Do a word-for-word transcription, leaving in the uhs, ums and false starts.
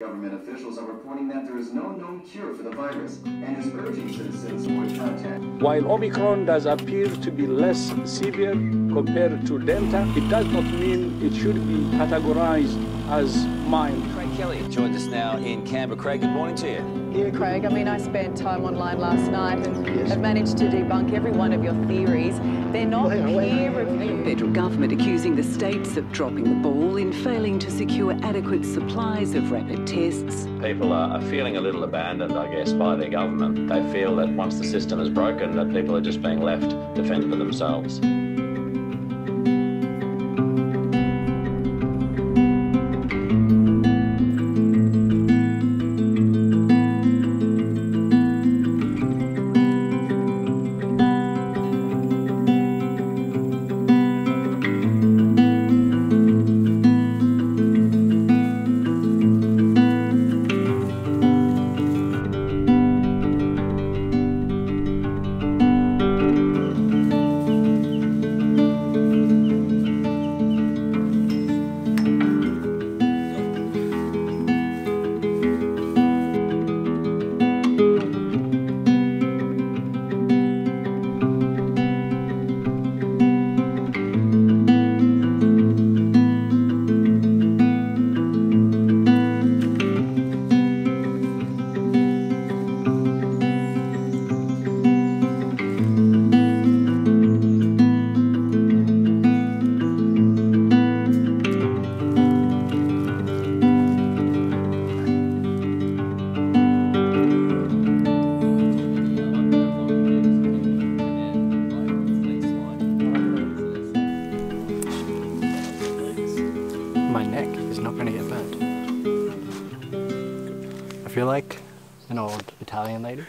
Government officials are reporting that there is no known cure for the virus and is urging citizens to avoid contact. While Omicron does appear to be less severe compared to Delta, it does not mean it should be categorized as mild. Craig Kelly joins us now in Canberra. Craig, good morning to you. Yeah, Craig. I mean, I spent time online last night and yes. I've managed to debunk every one of your theories. They're not peer-reviewed. Federal government accusing the states of dropping the ball in failing to secure adequate supplies of rapid tests. People are, are feeling a little abandoned, I guess, by their government. They feel that once the system is broken, that people are just being left to fend for themselves. I feel like an old Italian lady.